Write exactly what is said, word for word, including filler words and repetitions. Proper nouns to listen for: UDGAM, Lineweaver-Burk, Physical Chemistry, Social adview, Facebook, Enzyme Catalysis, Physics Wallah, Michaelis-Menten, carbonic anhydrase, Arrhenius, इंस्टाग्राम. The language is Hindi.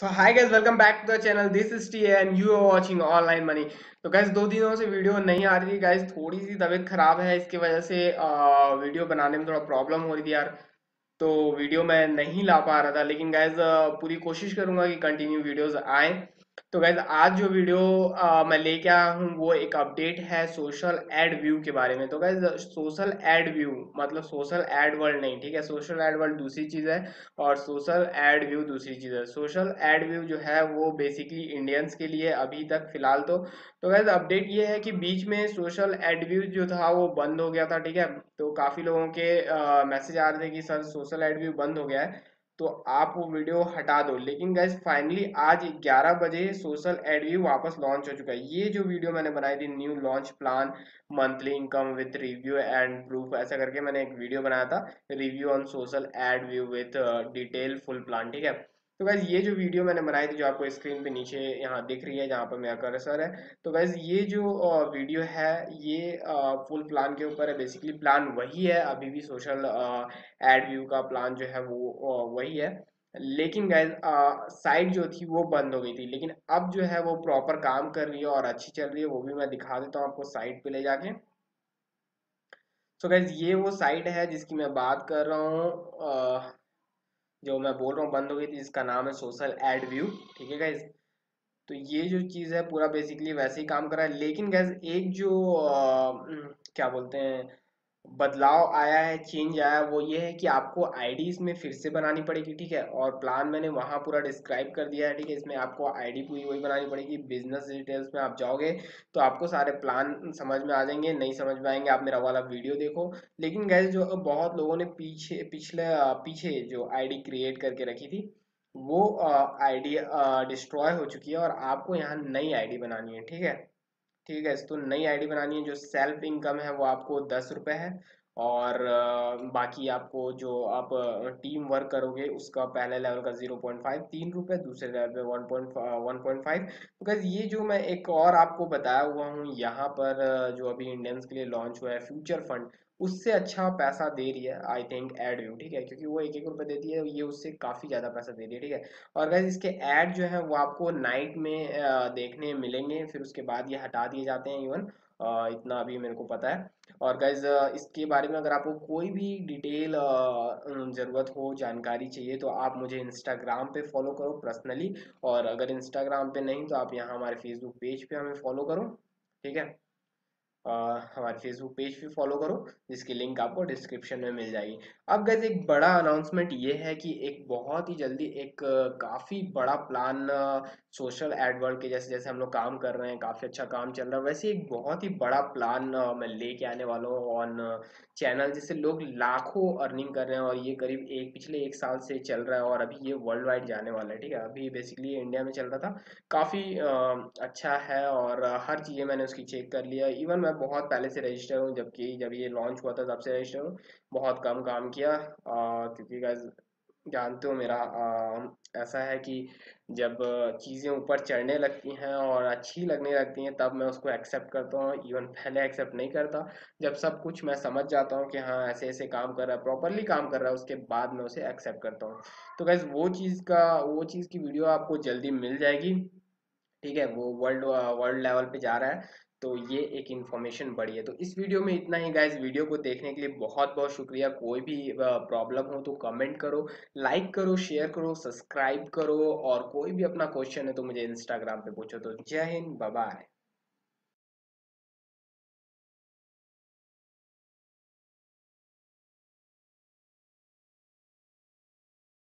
So hi guys, welcome back to the channel. This is T and you are watching online money. तो गाइस, दो दिनों से वीडियो नहीं आ रही थी। गाइस, थोड़ी सी तबीयत खराब है, इसकी वजह से वीडियो बनाने में थोड़ा प्रॉब्लम हो रही थी यार, तो वीडियो मैं नहीं ला पा रहा था। लेकिन गाइस पूरी कोशिश करूंगा कि कंटिन्यू वीडियोज आए। तो गाइस, आज जो वीडियो आ, मैं लेके आया हूँ वो एक अपडेट है सोशल एड व्यू के बारे में। तो गाइस, सोशल एड व्यू मतलब सोशल एड वर्ल्ड नहीं, ठीक है। सोशल एड वर्ल्ड दूसरी चीज़ है और सोशल एड व्यू दूसरी चीज़ है। सोशल एड व्यू जो है वो बेसिकली इंडियंस के लिए अभी तक फिलहाल तो तो गाइस अपडेट ये है कि बीच में सोशल एड व्यू जो था वो बंद हो गया था, ठीक है। तो काफ़ी लोगों के मैसेज आ रहे थे कि सर सोशल एड व्यू बंद हो गया है, तो आप वो वीडियो हटा दो। लेकिन गाइस फाइनली आज ग्यारह बजे सोशल एडव्यू वापस लॉन्च हो चुका है। ये जो वीडियो मैंने बनाई थी, new launch plan monthly income with review and proof, ऐसा करके मैंने एक वीडियो बनाया था, review on social एडव्यू with detail full plan, ठीक है। तो गाइस ये जो वीडियो मैंने बनाई थी, जो आपको स्क्रीन पे नीचे यहाँ दिख रही है जहाँ पर मेरा कर्सर है, तो गाइस ये जो वीडियो है ये फुल प्लान के ऊपर है। बेसिकली प्लान वही है, अभी भी सोशल एड व्यू का प्लान जो है वो वही है, लेकिन गाइस साइट जो थी वो बंद हो गई थी। लेकिन अब जो है वो प्रॉपर काम कर रही है और अच्छी चल रही है, वो भी मैं दिखा देता हूँ आपको साइट पर ले जाके। सो गाइस ये वो साइट है जिसकी मैं बात कर रहा हूँ, जो मैं बोल रहा हूँ बंद हो गई थी, इसका नाम है सोशल एड व्यू, ठीक है गाइज। तो ये जो चीज़ है पूरा बेसिकली वैसे ही काम कर रहा है। लेकिन गाइज एक जो आ, क्या बोलते हैं बदलाव आया है, चेंज आया है, वो ये है कि आपको आईडीज में फिर से बनानी पड़ेगी, ठीक है। और प्लान मैंने वहाँ पूरा डिस्क्राइब कर दिया है, ठीक है। इसमें आपको आईडी पूरी वही बनानी पड़ेगी। बिजनेस डिटेल्स में आप जाओगे तो आपको सारे प्लान समझ में आ जाएंगे, नहीं समझ में आएंगे आप मेरा वाला वीडियो देखो। लेकिन गाइस जो बहुत लोगों ने पीछे पिछले पीछे जो आईडी क्रिएट करके रखी थी वो आईडी डिस्ट्रॉय हो चुकी है और आपको यहाँ नई आईडी बनानी है, ठीक है ठीक है। तो नई आईडी बनानी है, जो सेल्फ इनकम है वो आपको दस रुपये है और बाकी आपको जो आप टीम वर्क करोगे उसका पहले लेवल का जीरो पॉइंट फाइव तीन रुपये, दूसरे लेवल पे one point one point five. तो गाइस ये जो मैं एक और आपको बताया हुआ हूँ यहाँ पर, जो अभी इंडियंस के लिए लॉन्च हुआ है फ्यूचर फंड, उससे अच्छा पैसा दे रही है आई थिंक एड व्यू, ठीक है, क्योंकि वो एक एक रुपये देती है, ये उससे काफ़ी ज़्यादा पैसा दे रही है, ठीक है। और गाइस इसके ऐड जो है वो आपको नाइट में देखने मिलेंगे, फिर उसके बाद ये हटा दिए जाते हैं, इवन इतना अभी मेरे को पता है। और गाइस इसके बारे में अगर आपको कोई भी डिटेल ज़रूरत हो, जानकारी चाहिए, तो आप मुझे इंस्टाग्राम पे फॉलो करो पर्सनली, और अगर इंस्टाग्राम पे नहीं तो आप यहाँ हमारे फेसबुक पेज पे हमें फॉलो करो, ठीक है। Uh, हमारे फेसबुक पेज भी फॉलो करो, जिसकी लिंक आपको डिस्क्रिप्शन में मिल जाएगी। अब गाइस एक बड़ा अनाउंसमेंट ये है कि एक बहुत ही जल्दी एक काफ़ी बड़ा प्लान सोशल एड वर्ल्ड के, जैसे जैसे हम लोग काम कर रहे हैं, काफ़ी अच्छा काम चल रहा है, वैसे एक बहुत ही बड़ा प्लान मैं लेके आने वाला हूँ ऑन चैनल, जिससे लोग लाखों अर्निंग कर रहे हैं। और ये करीब एक पिछले एक साल से चल रहा है और अभी ये वर्ल्ड वाइड जाने वाला है, ठीक है। अभी बेसिकली इंडिया में चल रहा था, काफ़ी अच्छा है और हर चीज़ें मैंने उसकी चेक कर लिया। इवन मैं बहुत पहले से रजिस्टर हूँ, जबकि जब ये लॉन्च हुआ था तब से रजिस्टर हूँ, बहुत कम काम किया, क्योंकि गाइस जानते हो मेरा आ, ऐसा है कि जब चीज़ें ऊपर चढ़ने लगती हैं और अच्छी लगने लगती हैं तब मैं उसको एक्सेप्ट करता हूँ, इवन पहले एक्सेप्ट नहीं करता। जब सब कुछ मैं समझ जाता हूँ कि हाँ ऐसे ऐसे काम कर रहा है, प्रॉपरली काम कर रहा है, उसके बाद मैं उसे एक्सेप्ट करता हूँ। तो गाइस वो चीज़ का वो चीज़ की वीडियो आपको जल्दी मिल जाएगी, ठीक है। वो वर्ल्ड वर्ल्ड लेवल पे जा रहा है, तो ये एक इन्फॉर्मेशन बड़ी है। तो इस वीडियो में इतना ही गाइस। वीडियो को देखने के लिए बहुत बहुत शुक्रिया। कोई भी प्रॉब्लम हो तो कमेंट करो, लाइक करो, शेयर करो, सब्सक्राइब करो, और कोई भी अपना क्वेश्चन है तो मुझे इंस्टाग्राम पे पूछो। तो जय हिंद, बाय बाय।